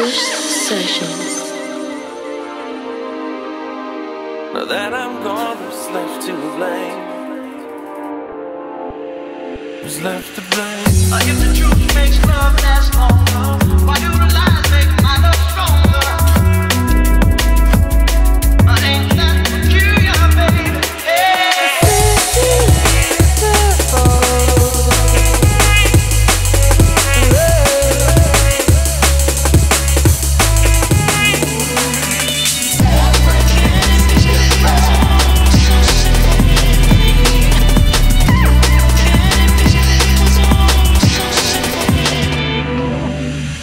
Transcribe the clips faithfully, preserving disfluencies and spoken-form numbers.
KushSessions. Now that I'm gone, who's left to blame? Who's left to blame? Oh, if the truth makes love last longer, why do the lies make my love stronger?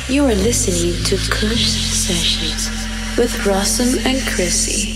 You are listening to Kush Sessions with Rossum and Chrissy.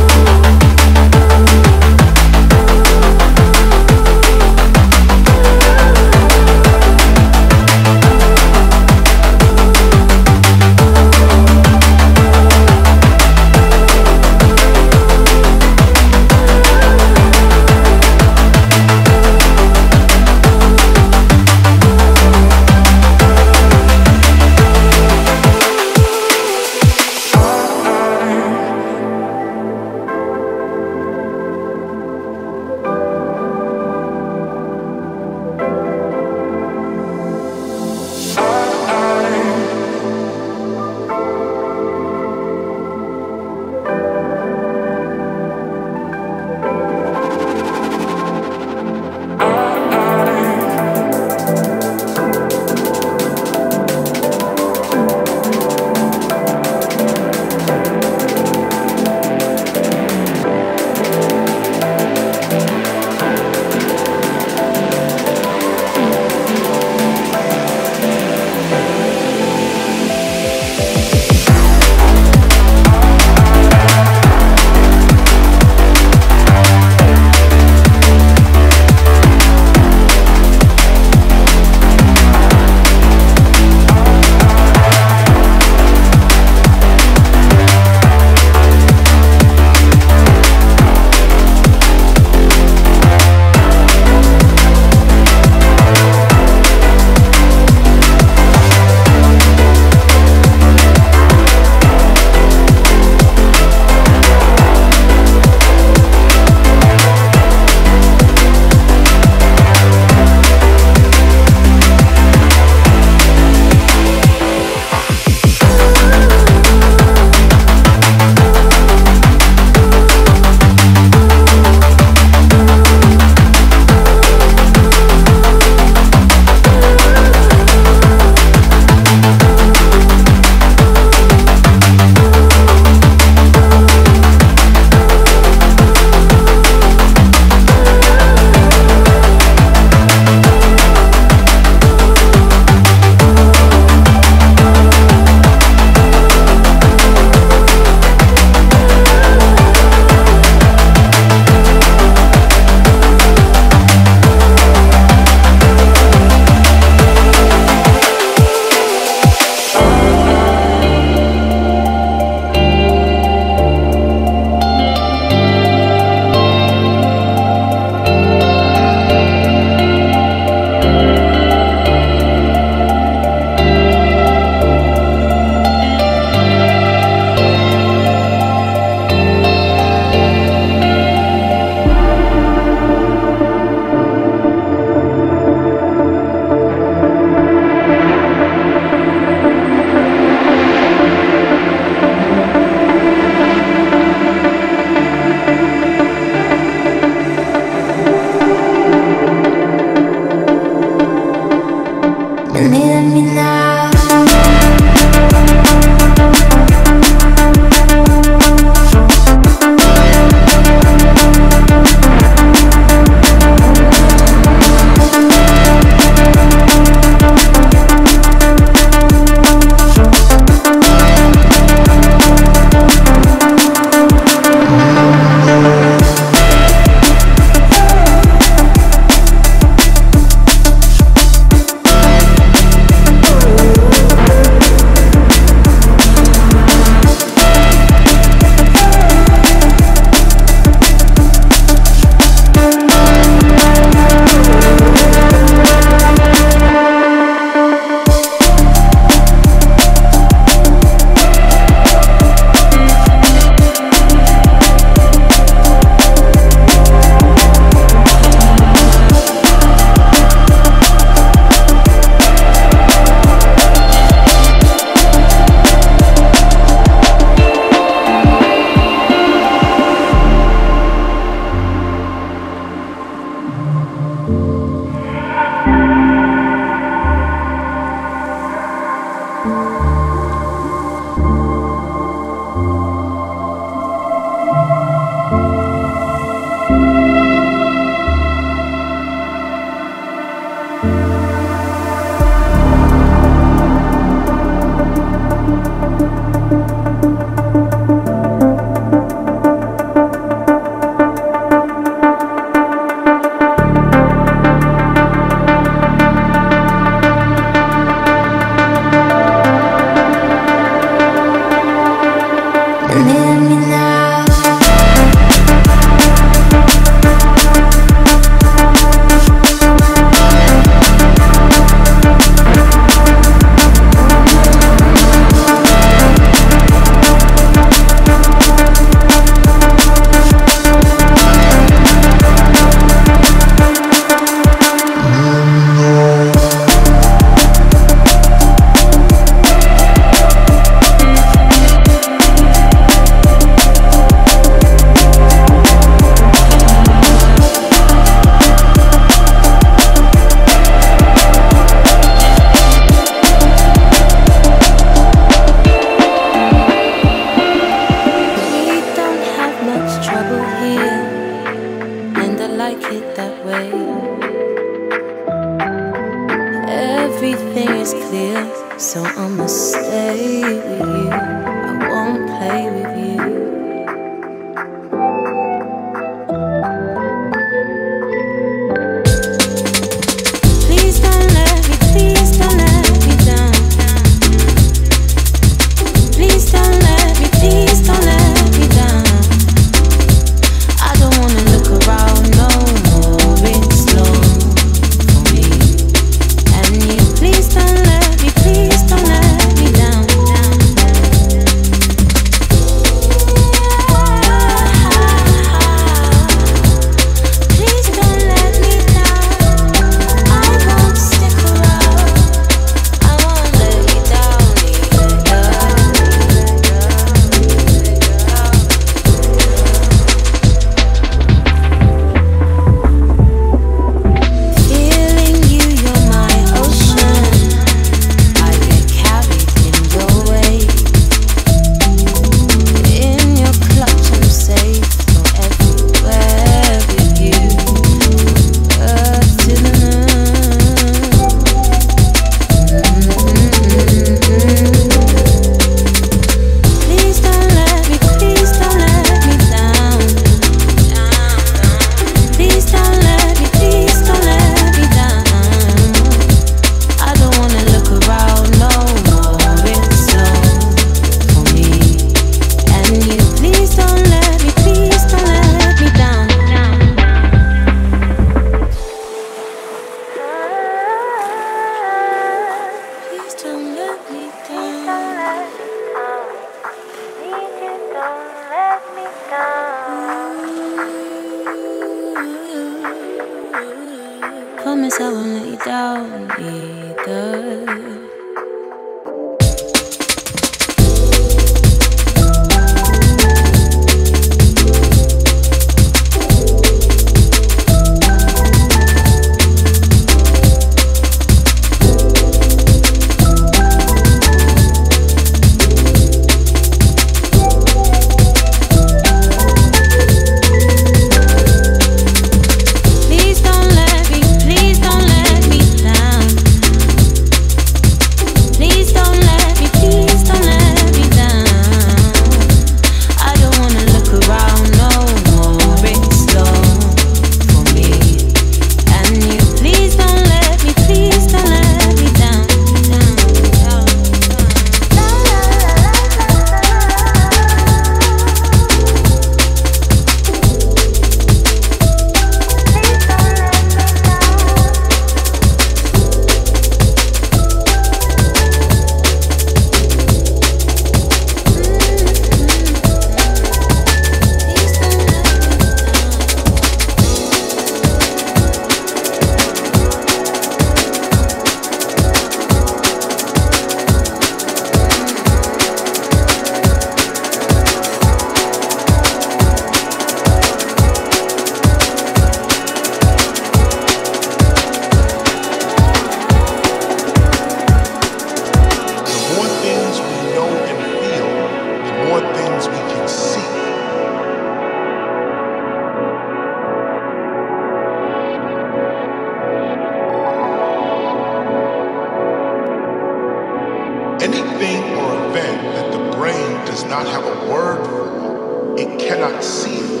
does not have a word for, it cannot see it.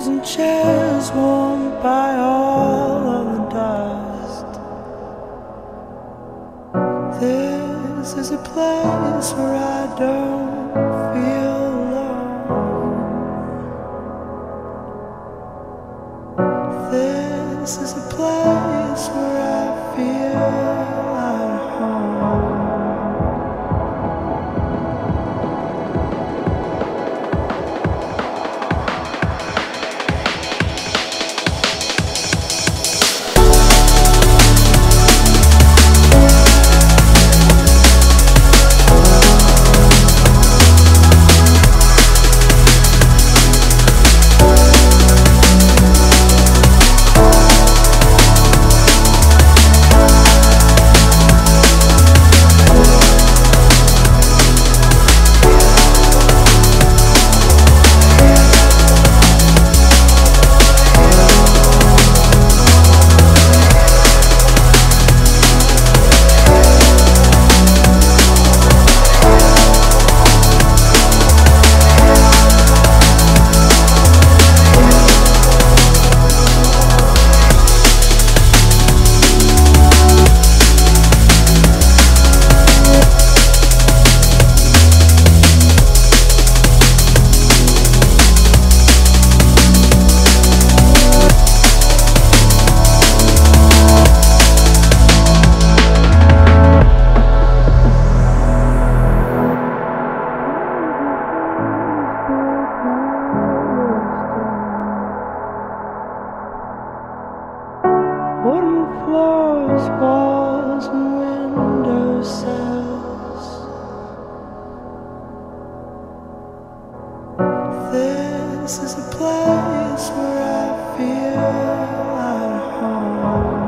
thousand chairs worn by all of the dust. This is a place where I don't feel alone. This is a place where I feel floors, walls, and window sills. This is a place where I feel at home.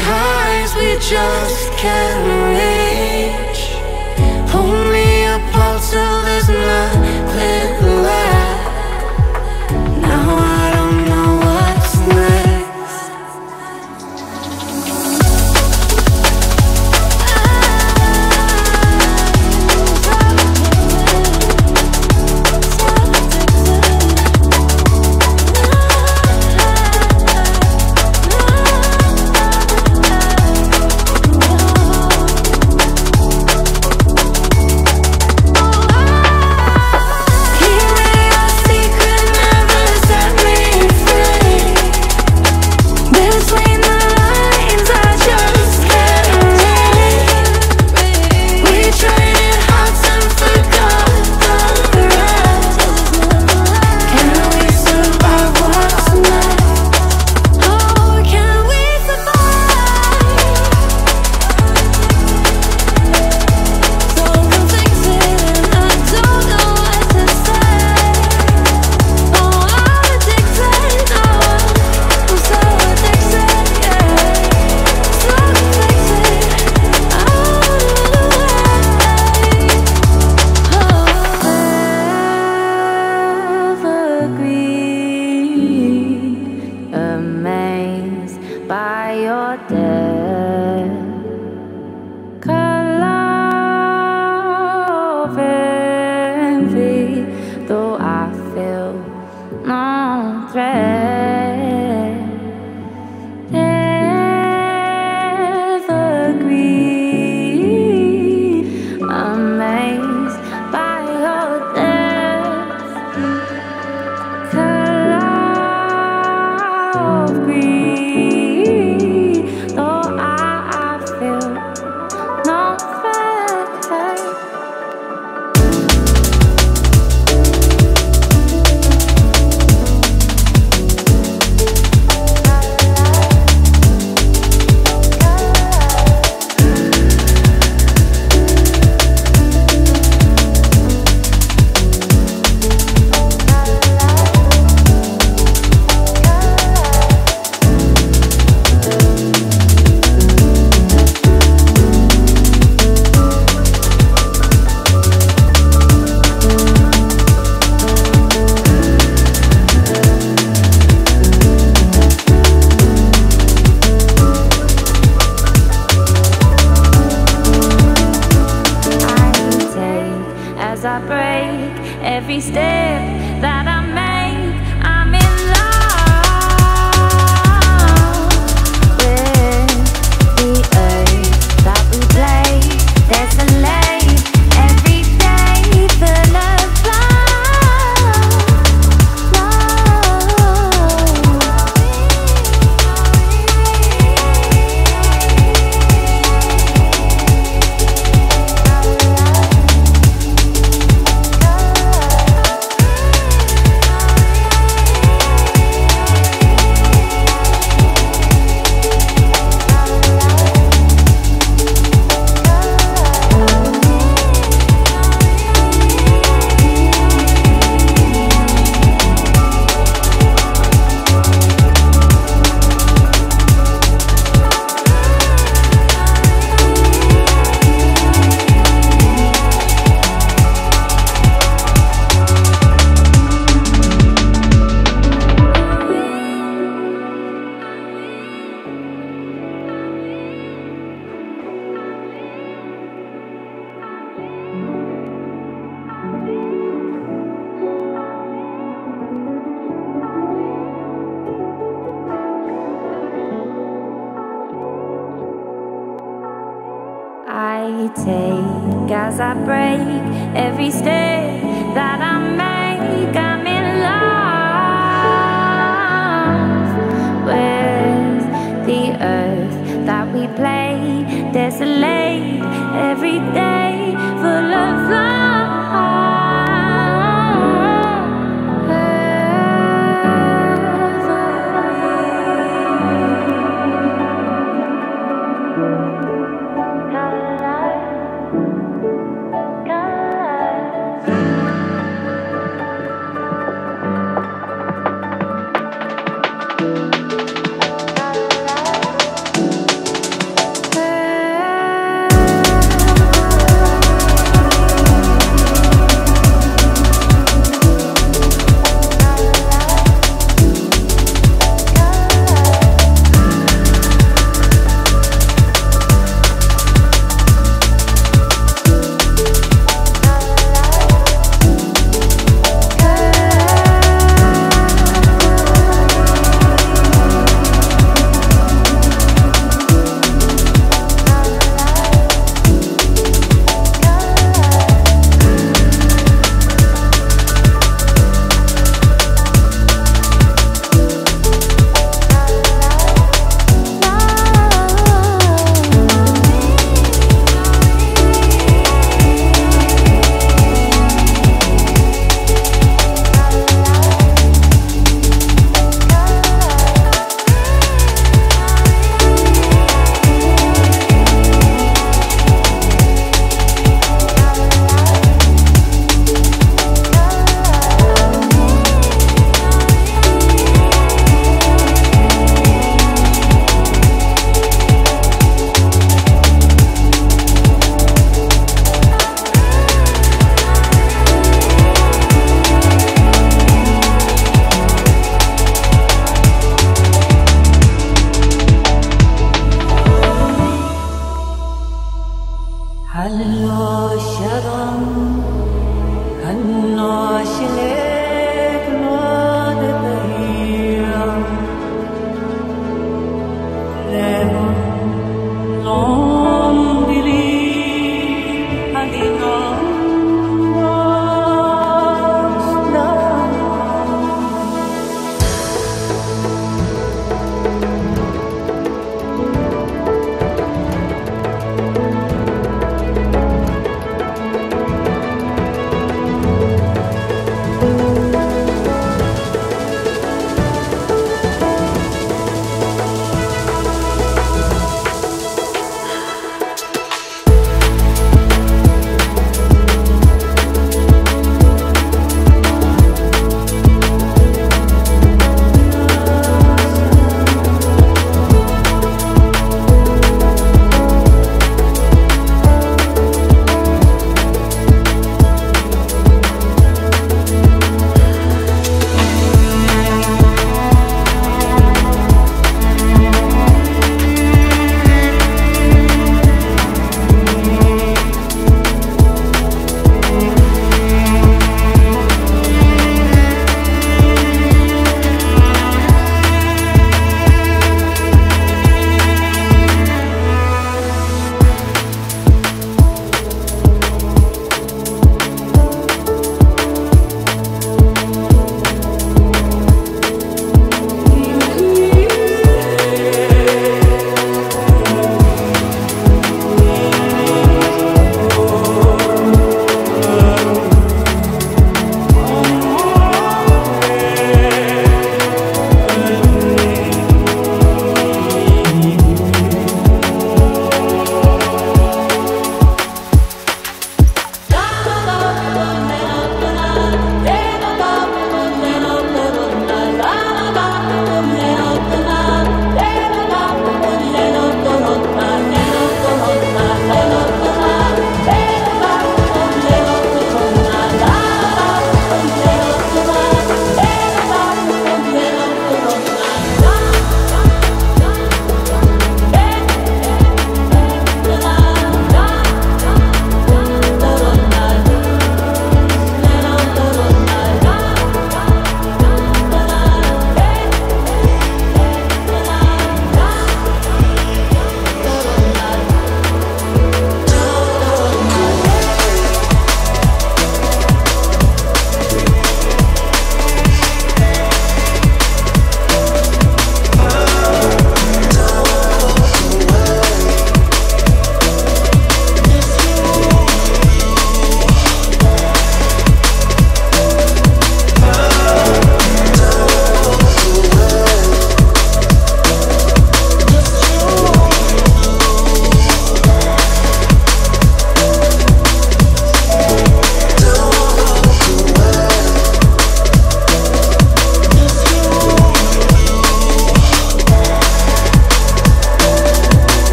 highs we just can't reach. Only a pulse till there's nothing left. Now I don't know what's next.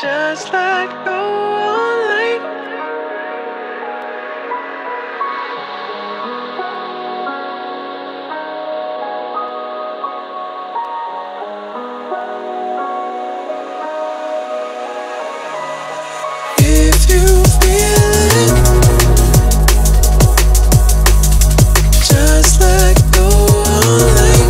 just let go all night. If you feel it, just let go all night.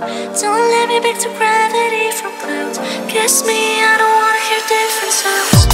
Don't let me back to gravity from clouds. Kiss me, I don't wanna hear different sounds.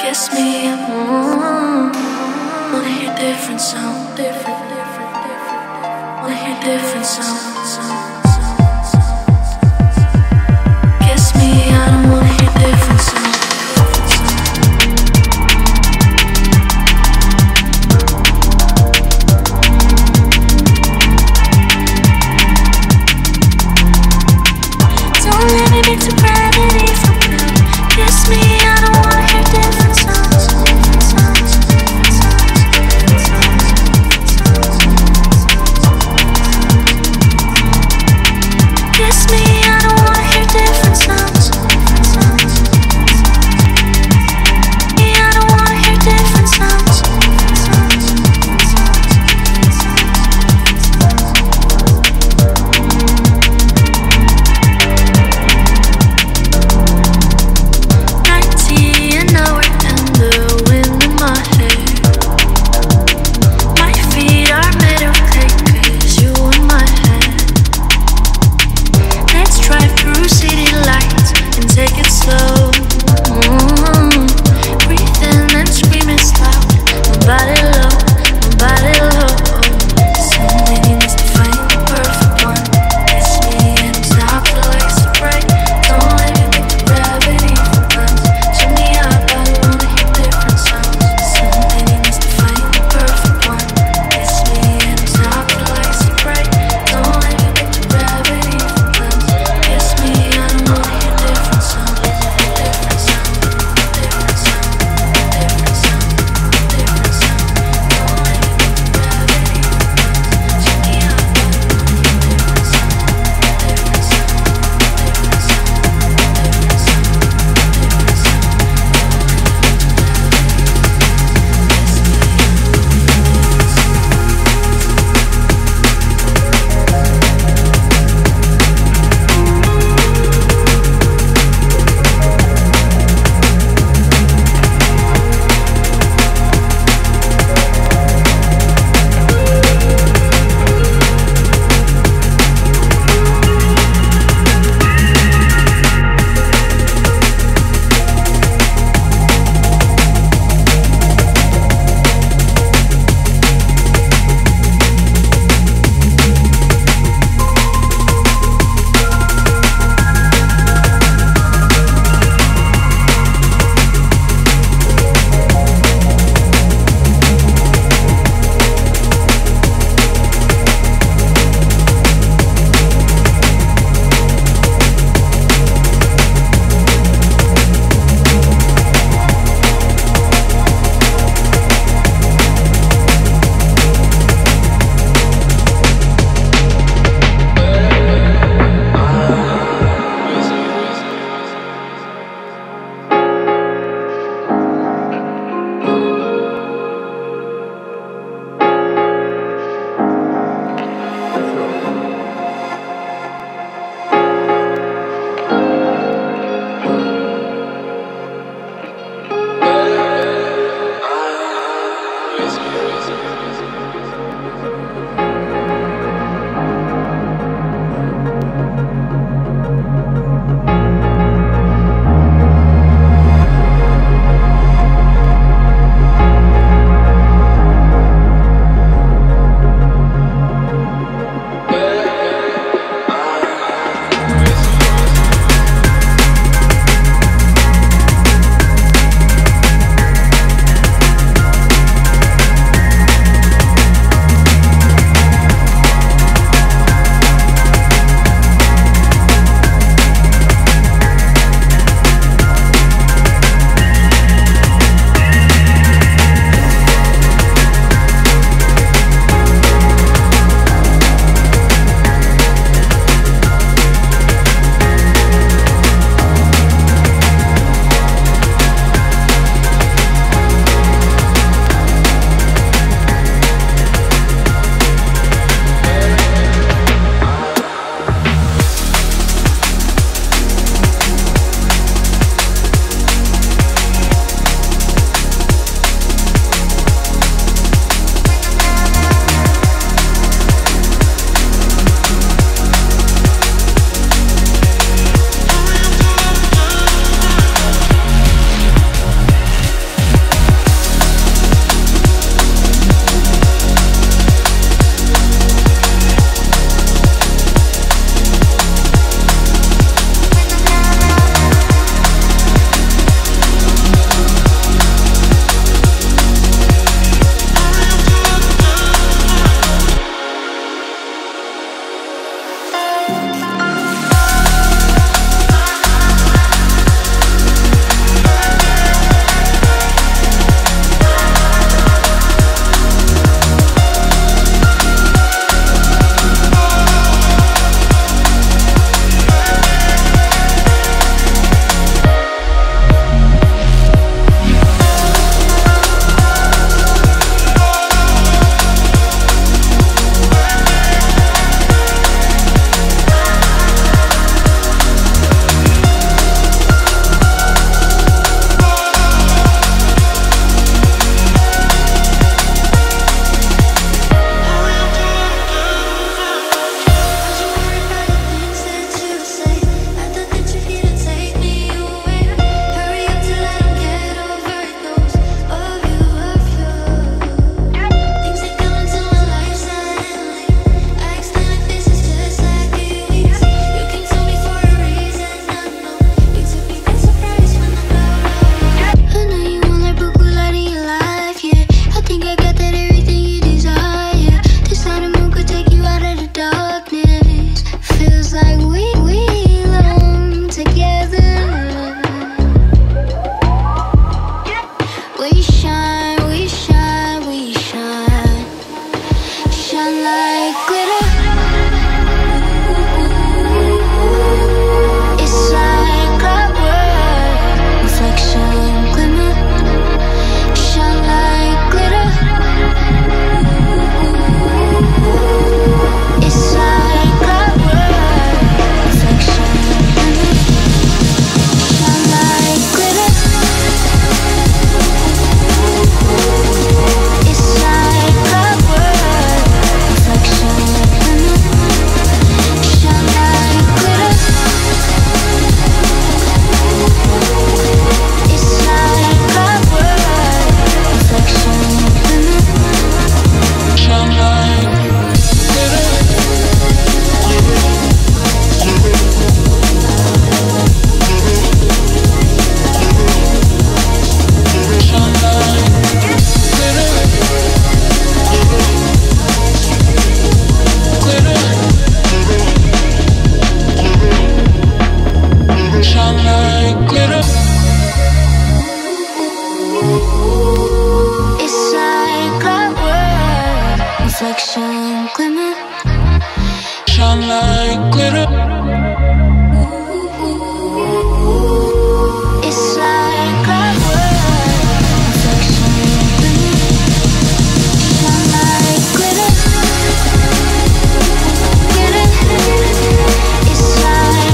Kiss me, I wanna hear different sound, different, different, different, wanna hear different sound, sound, sound, sound. Kiss me, I don't wanna hear different sound. Don't let me back to gravity from now. Kiss me, I don't wanna hear different sound. like glitter. It's like clockwork, reflection glimmer, shine like glitter. It's like clockwork, reflection glimmer, shine like glitter. It's like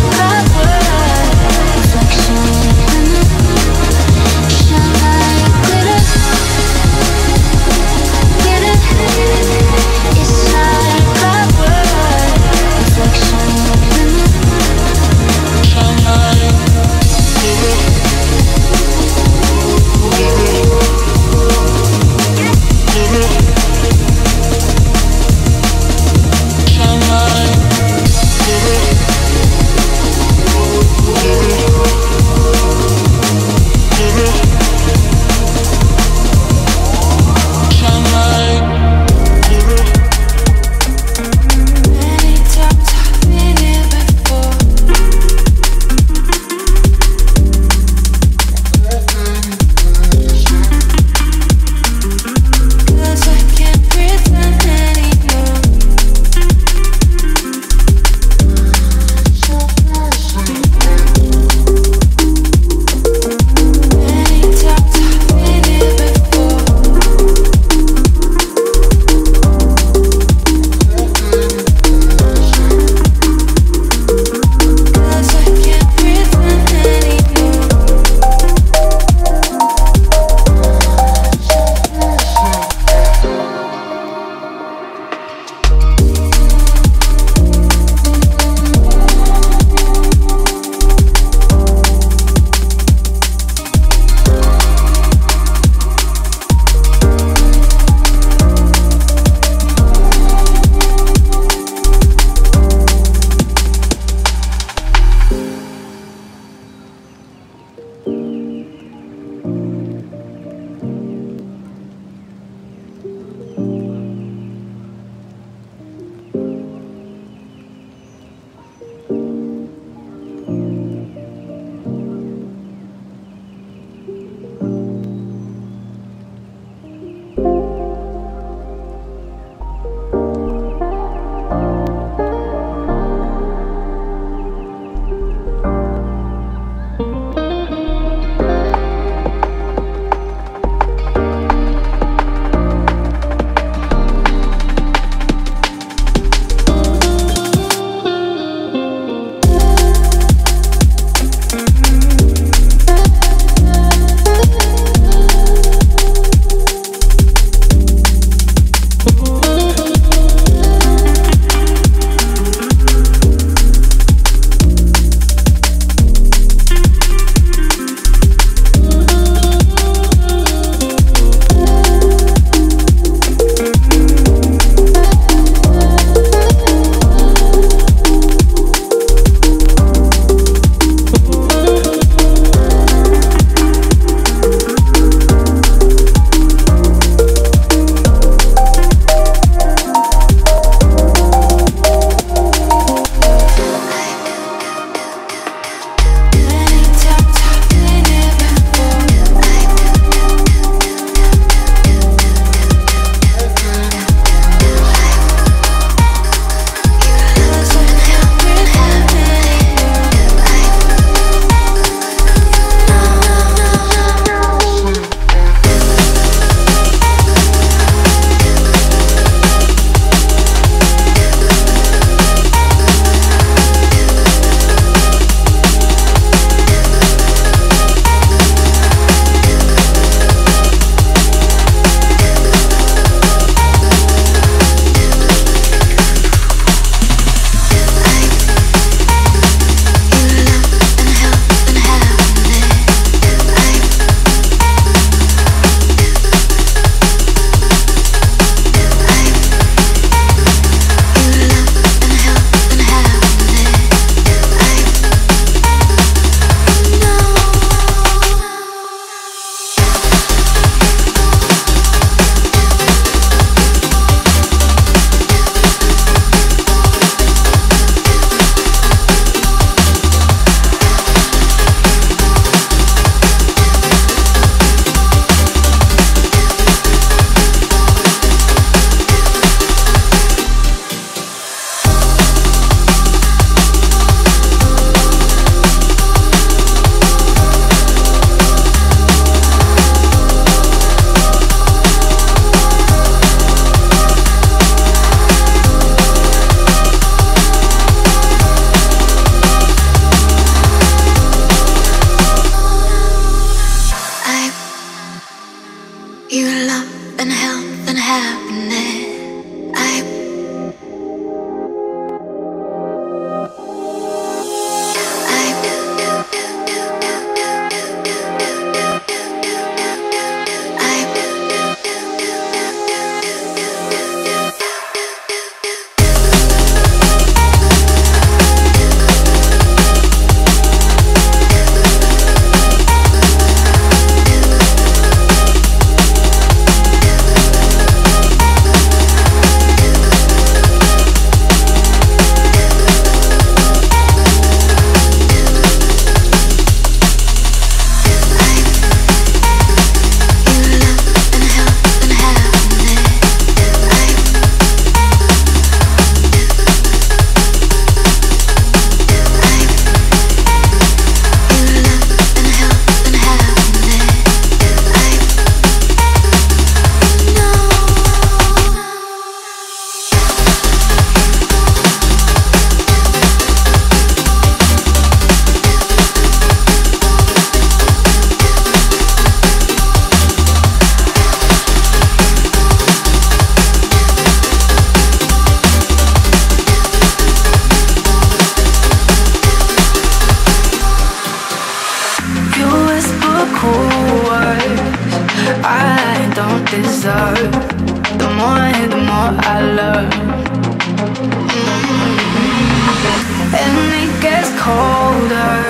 gets colder.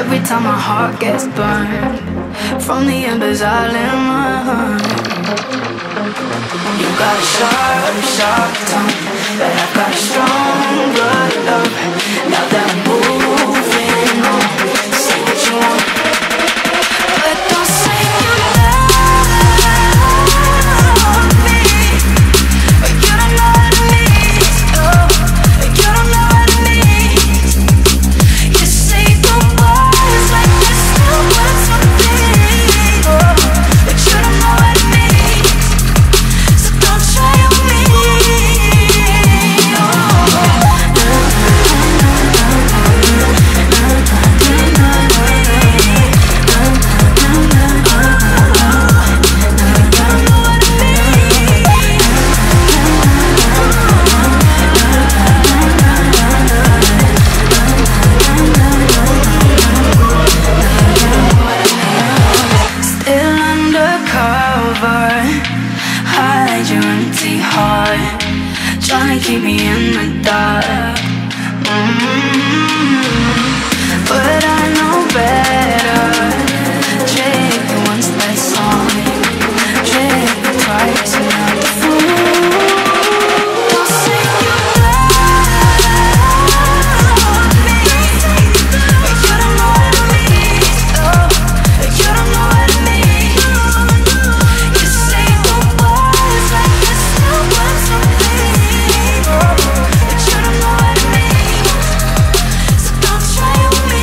Every time my heart gets burned from the embers I lit my heart. You got a sharp, sharp tongue, but I've got a stronger love. Now that I'm moving on, say what you want, but don't say you love me, but you don't know what it means. Oh, but you don't know what it means. You say the words like there's still words for me. Oh, but you don't know what it means, so don't try on me. Still undercover, hide your empty heart, trying to keep me in the dark. Mm-hmm. But I know better. Trick me once, that's on me. Trick me twice, and I'm the fool. Don't say you love me, but you don't know what it means. Oh, but you don't know what it means. You say the words like there's still words for me. Oh, but you don't know what it means, so don't try on me.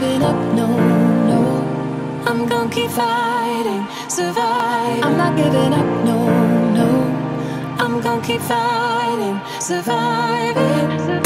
giving up, no, no. I'm gonna keep fighting, survive. I'm not giving up, no, no. I'm gonna keep fighting, surviving, surviving.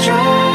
Strong.